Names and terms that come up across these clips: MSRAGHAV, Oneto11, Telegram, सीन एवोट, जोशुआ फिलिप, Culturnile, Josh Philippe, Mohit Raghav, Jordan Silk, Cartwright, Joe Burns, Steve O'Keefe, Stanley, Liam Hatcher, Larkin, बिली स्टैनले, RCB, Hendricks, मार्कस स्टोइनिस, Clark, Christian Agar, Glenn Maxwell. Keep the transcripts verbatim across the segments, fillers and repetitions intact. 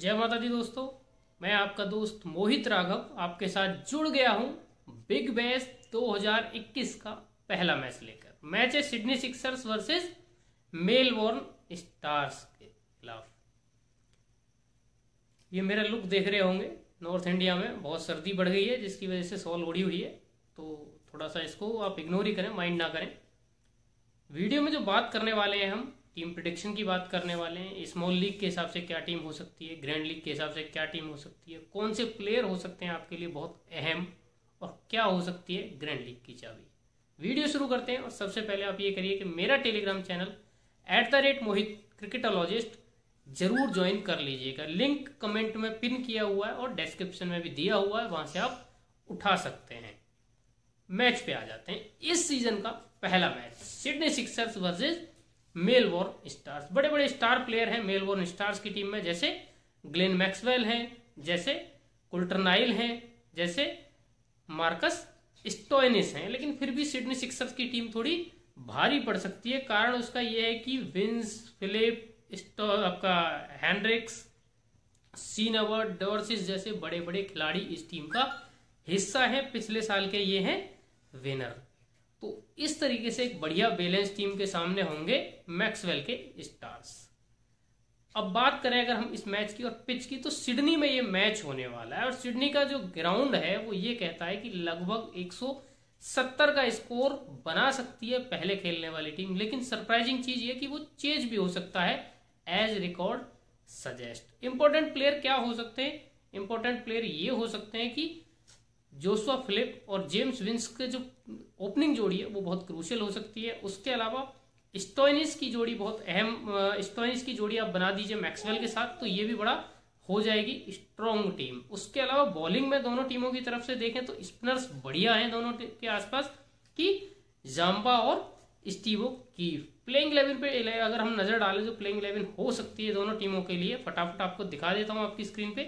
जय माता दी दोस्तों, मैं आपका दोस्त मोहित राघव आपके साथ जुड़ गया हूं बिग बैश दो हज़ार इक्कीस का पहला मैच लेकर। मैच है Sydney Sixers versus Melbourne Stars के खिलाफ। ये मेरा लुक देख रहे होंगे, नॉर्थ इंडिया में बहुत सर्दी बढ़ गई है जिसकी वजह से सॉल उड़ी हुई है, तो थोड़ा सा इसको आप इग्नोर ही करें, माइंड ना करें। वीडियो में जो बात करने वाले हैं, हम टीम प्रेडिक्शन की बात करने वाले हैं। स्मॉल लीग के हिसाब से क्या टीम हो सकती है, ग्रैंड लीग के हिसाब से क्या टीम हो सकती है, कौन से प्लेयर हो सकते हैं आपके लिए बहुत अहम, और क्या हो सकती है ग्रैंड लीग की चाबी। वीडियो शुरू करते हैं, और सबसे पहले आप ये करिए कि मेरा Telegram channel at the rate Mohit cricketologist जरूर ज्वाइन कर लीजिएगा। लिंक कमेंट में पिन किया हुआ है और डिस्क्रिप्शन में भी दिया हुआ है, वहाँ से आप उठा सकते हैं। मैच पे आ जाते हैं। इस सीजन का पहला match Sydney Sixers versus Melbourne Stars. बड़े बड़े स्टार प्लेयर हैं मेलबोर्न स्टार्स की टीम में, जैसे ग्लेन मैक्सवेल हैं, जैसे कुल्टरनाइल हैं, जैसे मार्कस स्टोइनिस हैं, लेकिन फिर भी सिडनी सिक्सर्स की टीम थोड़ी भारी पड़ सकती है। कारण उसका यह है कि विंस, फिलिप, आपका हैंड्रिक्स, सीन अवर्ड, डॉर्सिस जैसे बड़े बड़े खिलाड़ी इस टीम का हिस्सा है। पिछले साल के ये हैं विनर। तो इस तरीके से एक बढ़िया बैलेंस टीम के सामने होंगे मैक्सवेल के स्टार्स। अब बात करें अगर हम इस मैच की और पिच की, तो सिडनी में ये मैच होने वाला है, और सिडनी का जो ग्राउंड है वो ये कहता है कि लगभग एक सौ सत्तर का स्कोर बना सकती है पहले खेलने वाली टीम, लेकिन सरप्राइजिंग चीज ये कि वो चेज भी हो सकता है as record suggest. Important player क्या हो सकते हैं? इंपॉर्टेंट प्लेयर ये हो सकते हैं कि जोशुआ फिलिप और जेम्स विंस के जो ओपनिंग जोड़ी है वो बहुत क्रूशियल हो सकती है। उसके अलावा स्टोइनिस की जोड़ी बहुत अहम, स्टोइनिस की जोड़ी आप बना दीजिए मैक्सवेल के साथ, तो ये भी बड़ा हो जाएगी स्ट्रॉन्ग टीम। उसके अलावा बॉलिंग में दोनों टीमों की तरफ से देखें तो स्पिनर्स बढ़िया हैं दोनों के आसपास कि जाम्पा और स्टीव ओ'कीफ। प्लेइंग इलेवन पे अगर हम नजर डालें तो प्लेइंग इलेवन हो सकती है दोनों टीमों के लिए। फटाफट आपको दिखा देता हूँ आपकी स्क्रीन पे।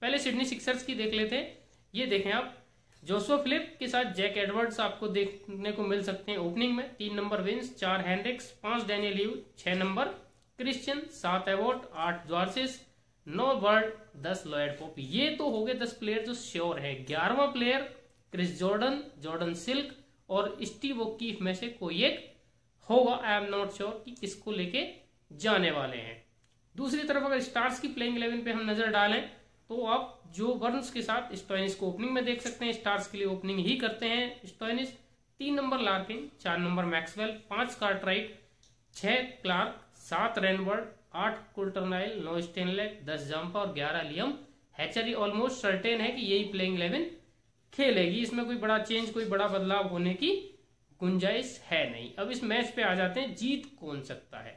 पहले सिडनी सिक्सर्स की देख लेते हैं। ये देखें आप, जोशुआ फिलिप के साथ जैक एडवर्ड्स आपको देखने को मिल सकते हैं ओपनिंग में। तीन नंबर विंस, चार हेनरिक्स, पांच डैनियल, छह नंबर क्रिश्चियन, सात एवोट, आठ डॉर्सिस, नौ बर्ड, दस लॉयड पोप। ये तो हो गए दस प्लेयर जो श्योर है। ग्यारहवा player Chris Jordan, Jordan Silk और स्टीव ओ'कीफ में से कोई एक होगा। आई एम नॉट श्योर कि किसको लेके जाने वाले हैं। दूसरी तरफ अगर स्टार्स की प्लेइंग इलेवन पे हम नजर डालें तो आप जो बर्न्स के साथ स्टोइनिस को ओपनिंग में देख सकते हैं। स्टार्स के लिए ओपनिंग ही करते हैं स्टोइनिस। तीन नंबर लार्किन, चार नंबर मैक्सवेल, पांच कार्टराइट, छह क्लार्क, सात रेनबर्ड, आठ कुल्टरनाइल, नौ स्टेनले, दस जाम्पा और ग्यारह लियम हैचर। ऑलमोस्ट सर्टेन है कि यही प्लेइंग इलेवन खेलेगी। इसमें कोई बड़ा चेंज, कोई बड़ा बदलाव होने की गुंजाइश है नहीं। अब इस मैच पे आ जाते हैं, जीत कौन सकता है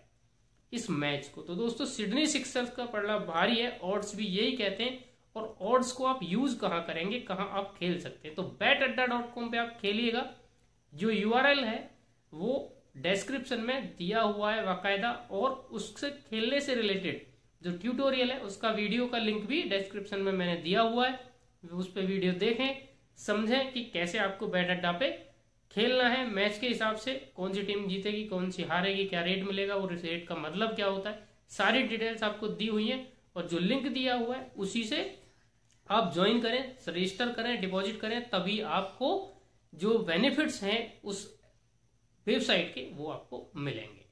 इस मैच को? तो दोस्तों सिडनी सिक्सर्स का पड़ना भारी है, ऑड्स भी यही कहते हैं। और ऑड्स को आप यूज कहाँ करेंगे, कहाँ आप खेल सकते हैं? तो बेट अड्डा डॉट कॉम पे आप खेलिएगा। जो यूआरएल है वो डिस्क्रिप्शन में दिया हुआ है बाकायदा, और उससे खेलने से रिलेटेड जो ट्यूटोरियल है उसका वीडियो का लिंक भी डिस्क्रिप्शन में मैंने दिया हुआ है। उस पर वीडियो देखें, समझें कि कैसे आपको बैट अड्डा पे खेलना है। मैच के हिसाब से कौन सी टीम जीतेगी, कौन सी हारेगी, क्या रेट मिलेगा, वो रेट का मतलब क्या होता है, सारी डिटेल्स आपको दी हुई है। और जो लिंक दिया हुआ है उसी से आप ज्वाइन करें, रजिस्टर करें, डिपॉजिट करें, तभी आपको जो बेनिफिट्स हैं उस वेबसाइट के वो आपको मिलेंगे।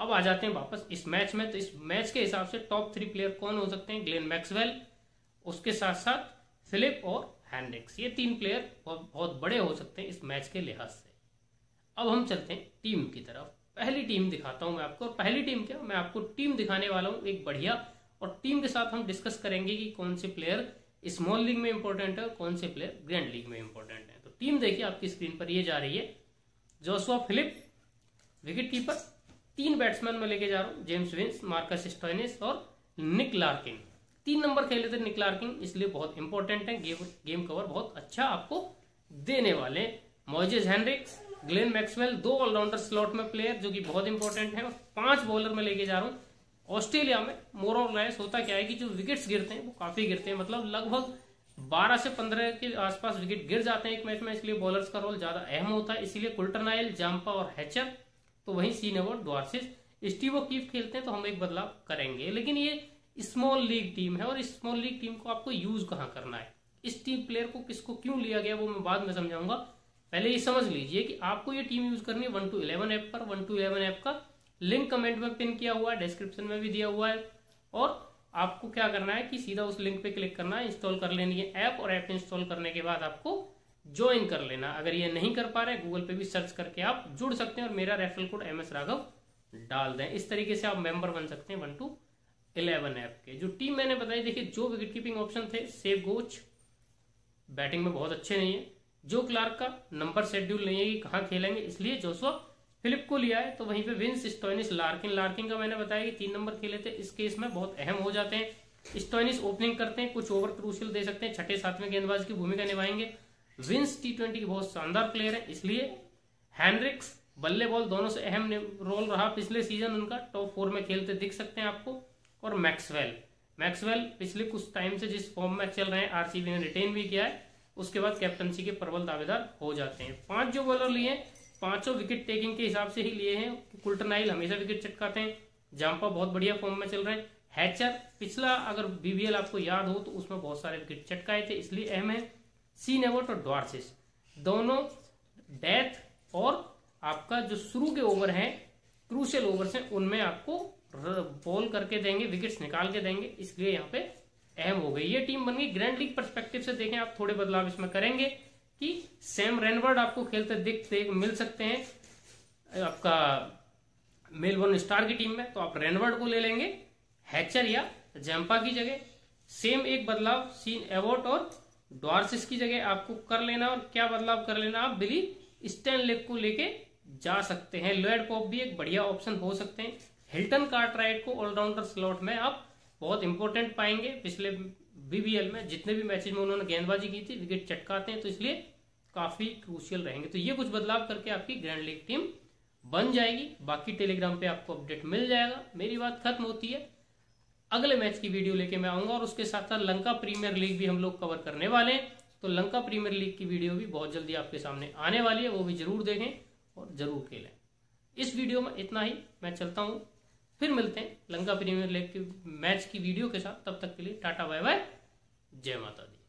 अब आ जाते हैं वापस इस मैच में। तो इस मैच के हिसाब से टॉप थ्री प्लेयर कौन हो सकते हैं? ग्लेन मैक्सवेल, उसके साथ साथ फिलिप और हैंड्रिक्स। ये तीन प्लेयर बहुत बड़े हो सकते हैं इस मैच के लिहाज से। अब हम चलते हैं टीम की तरफ। पहली टीम दिखाता हूं मैं आपको, और पहली टीम क्या, मैं आपको टीम दिखाने वाला हूं एक बढ़िया, और टीम के साथ हम डिस्कस करेंगे कि कौन से प्लेयर स्मॉल लीग में इंपॉर्टेंट है और कौन से प्लेयर ग्रैंड लीग में इंपॉर्टेंट है। तो टीम देखिए आपकी स्क्रीन पर ये जा रही है। जोशुआ फिलिप विकेट कीपर, तीन बैट्समैन में लेके जा रहा हूँ, जेम्स विंस, मार्कस स्टोइनिस और निक लार्किन। तीन नंबर खेले थे निक लार्किन, इसलिए बहुत इंपॉर्टेंट है। गेम गेम कवर बहुत अच्छा आपको देने वाले। मोजेस हेनरिक्स, ग्लेन मैक्सवेल, दो ऑलराउंडर स्लॉट में प्लेयर जो कि बहुत इंपॉर्टेंट है। और पांच बॉलर में लेके जा रहा हूं। ऑस्ट्रेलिया में मोर और लेस होता क्या है कि जो विकेट्स गिरते हैं वो काफी गिरते हैं, मतलब लगभग बारह से पंद्रह के आसपास विकेट गिर जाते हैं एक मैच में, इसलिए बॉलर्स का रोल ज्यादा अहम होता है। इसीलिए कुल्टरनाइल, जाम्पा और हैचर, तो वहीं Sean Abbott, Dwarshuis, Steve O'Keefe खेलते हैं, तो हम एक बदलाव करेंगे। लेकिन ये स्मॉल लीग टीम है, और इस स्मॉल लीग टीम को आपको यूज कहाँ करना है, इस टीम प्लेयर को किसको क्यों लिया गया वो मैं बाद में समझाऊंगा। पहले ये समझ लीजिए कि आपको ये टीम यूज करनी है वन टू इलेवन ऐप पर। वन टू इलेवन ऐप का लिंक कमेंट में पिन किया हुआ है, डिस्क्रिप्शन में भी दिया हुआ है, और आपको क्या करना है कि सीधा उस लिंक पे क्लिक करना है, इंस्टॉल कर लेनी है ऐप, और ऐप इंस्टॉल करने के बाद आपको ज्वाइन कर लेना। अगर ये नहीं कर पा रहे गूगल पे भी सर्च करके आप जुड़ सकते हैं और मेरा referral code M S Raghav डाल दें। इस तरीके से आप मेंबर बन सकते हैं वन टू इलेवन ऐप के। जो टीम मैंने बताई देखिए, जो विकेट कीपिंग ऑप्शन थे सेव गोच बैटिंग में बहुत अच्छे नहीं है, जो क्लार्क का नंबर शेड्यूल नहीं है कि कहाँ खेलेंगे इसलिए जोशुआ फिलिप को लिया है, तो वहीं पे विंस स्टॉइनिस लार्किन लार्किन का मैंने बताया कि तीन नंबर खेले थे, इस केस में बहुत अहम हो जाते हैं। स्टॉइनिस ओपनिंग करते हैं, कुछ ओवर क्रूशियल दे सकते हैं, छठे सातवें गेंदबाज की भूमिका निभाएंगे। विंस टी ट्वेंटी के बहुत शानदार प्लेयर है, इसलिए हैंड्रिक्स बल्ले बॉल दोनों से अहम रोल रहा पिछले सीजन उनका, टॉप फोर में खेलते दिख सकते हैं आपको। और मैक्सवेल मैक्सवेल पिछले कुछ टाइम से जिस फॉर्म में चल रहे हैं, आरसीबी ने रिटेन भी किया है, उसके बाद कैप्टनसी के प्रबल दावेदार हो जाते हैं। पांच जो बॉलर लिए हैं पांचों विकेट टेकिंग के हिसाब से ही लिए हैं। कुल्टरनाइल हमेशा विकेट चटकाते हैं, जाम्पा बहुत बढ़िया फॉर्म में चल रहे हैं, हैचर पिछला अगर बीबीएल आपको याद हो तो उसमें बहुत सारे विकेट चटकाए थे इसलिए अहम है। सीन एवर्ट और ड्वार्सिस दोनों डेथ और आपका जो शुरू के ओवर है क्रूशियल ओवर्स हैं उनमें आपको बॉल करके देंगे, विकेट्स निकाल के देंगे, इसलिए यहाँ पे अहम हो गई ये टीम बन गई। ग्रैंड लीग पर्सपेक्टिव से देखें आप थोड़े बदलाव इसमें करेंगे कि सैम रेनबर्ड आपको खेलते दिखते मिल सकते हैं आपका मेलबोर्न स्टार की टीम में, तो आप रेनबर्ड को ले लेंगे हैचर या जम्पा की जगह। सेम एक बदलाव सीन एवोट और ड्वार्सिस की जगह आपको कर लेना, और क्या बदलाव कर लेना आप बिली स्टैनले को लेके जा सकते हैं। लॉयड पॉप भी एक बढ़िया ऑप्शन हो सकते हैं। हिल्टन कार्टराइट को ऑलराउंडर स्लॉट में आप बहुत इंपॉर्टेंट पाएंगे, पिछले बीबीएल में जितने भी मैचेज में उन्होंने गेंदबाजी की थी विकेट चटकाते हैं तो इसलिए काफी क्रूशियल रहेंगे। तो ये कुछ बदलाव करके आपकी ग्रैंड लीग टीम बन जाएगी, बाकी टेलीग्राम पे आपको अपडेट मिल जाएगा। मेरी बात खत्म होती है, अगले मैच की वीडियो लेके मैं आऊंगा, और उसके साथ साथ लंका प्रीमियर लीग भी हम लोग कवर करने वाले हैं, तो लंका प्रीमियर लीग की वीडियो भी बहुत जल्दी आपके सामने आने वाली है, वो भी जरूर देखें और जरूर खेलें। इस वीडियो में इतना ही, मैं चलता हूँ, फिर मिलते हैं लंका प्रीमियर लीग के मैच की वीडियो के साथ। तब तक के लिए टाटा बाय बाय, जय माता दी।